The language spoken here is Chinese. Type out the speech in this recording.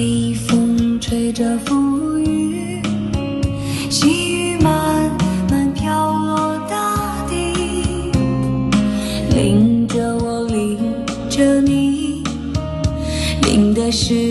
微风吹着浮云，细雨慢慢飘落大地，淋着我，淋着你，淋的是。